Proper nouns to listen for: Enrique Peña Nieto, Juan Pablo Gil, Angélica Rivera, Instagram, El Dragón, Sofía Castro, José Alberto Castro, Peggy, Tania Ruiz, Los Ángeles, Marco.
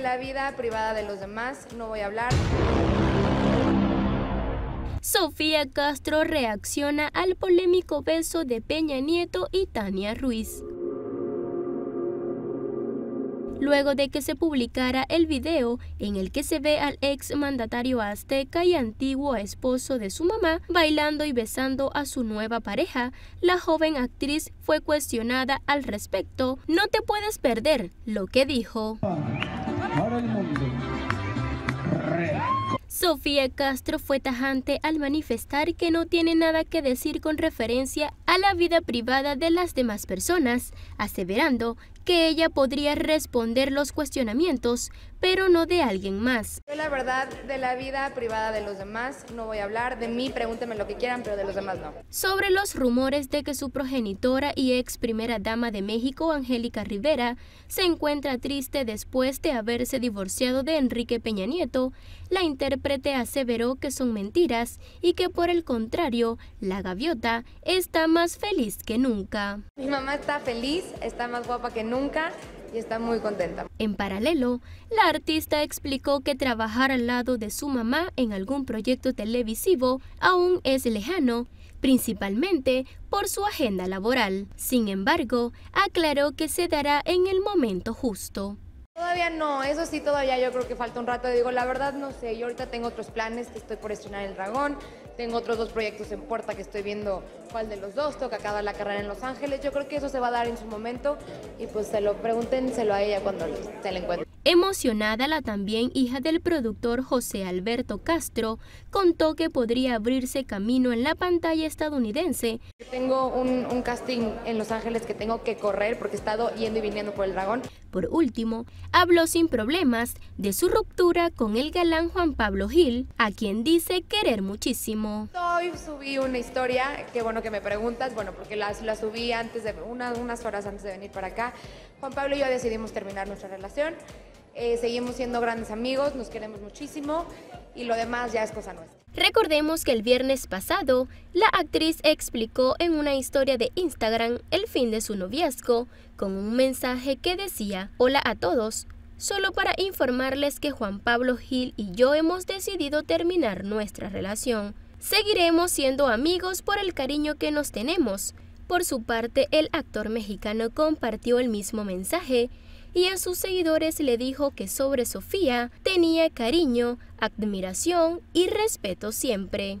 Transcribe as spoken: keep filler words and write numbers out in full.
de la vida privada de los demás no voy a hablar. Sofía Castro reacciona al polémico beso de Peña Nieto y Tania Ruiz. Luego de que se publicara el video en el que se ve al ex mandatario azteca y antiguo esposo de su mamá bailando y besando a su nueva pareja, la joven actriz fue cuestionada al respecto. No te puedes perder lo que dijo. Ahora el mundo. Sofía Castro fue tajante al manifestar que no tiene nada que decir con referencia a la vida privada de las demás personas, aseverando que ella podría responder los cuestionamientos, pero no de alguien más. Yo la verdad de la vida privada de los demás no voy a hablar, de mí pregúntenme lo que quieran, pero de los demás no. Sobre los rumores de que su progenitora y ex primera dama de México, Angélica Rivera, se encuentra triste después de haberse divorciado de Enrique Peña Nieto, la intérprete aseveró que son mentiras y que por el contrario, la gaviota está más feliz que nunca. Mi mamá está feliz, está más guapa que nunca y está muy contenta. En paralelo, la artista explicó que trabajar al lado de su mamá en algún proyecto televisivo aún es lejano, principalmente por su agenda laboral. Sin embargo, aclaró que se dará en el momento justo. Todavía no, eso sí, todavía yo creo que falta un rato. Digo, la verdad no sé, yo ahorita tengo otros planes, que estoy por estrenar El Dragón, tengo otros dos proyectos en puerta que estoy viendo cuál de los dos, toca acabar la carrera en Los Ángeles. Yo creo que eso se va a dar en su momento y pues se lo pregúntenselo a ella cuando se la encuentre. Emocionada, la también hija del productor José Alberto Castro contó que podría abrirse camino en la pantalla estadounidense. Tengo un, un casting en Los Ángeles que tengo que correr porque he estado yendo y viniendo por El Dragón. Por último, habló sin problemas de su ruptura con el galán Juan Pablo Gil, a quien dice querer muchísimo. Hoy subí una historia, qué bueno que me preguntas, bueno, porque la, la subí antes de una, unas horas antes de venir para acá. Juan Pablo y yo decidimos terminar nuestra relación, eh, seguimos siendo grandes amigos, nos queremos muchísimo y lo demás ya es cosa nuestra. Recordemos que el viernes pasado, la actriz explicó en una historia de Instagram el fin de su noviazgo con un mensaje que decía: hola a todos, solo para informarles que Juan Pablo Gil y yo hemos decidido terminar nuestra relación. Seguiremos siendo amigos por el cariño que nos tenemos. Por su parte, el actor mexicano compartió el mismo mensaje y a sus seguidores le dijo que sobre Sofía tenía cariño, admiración y respeto siempre.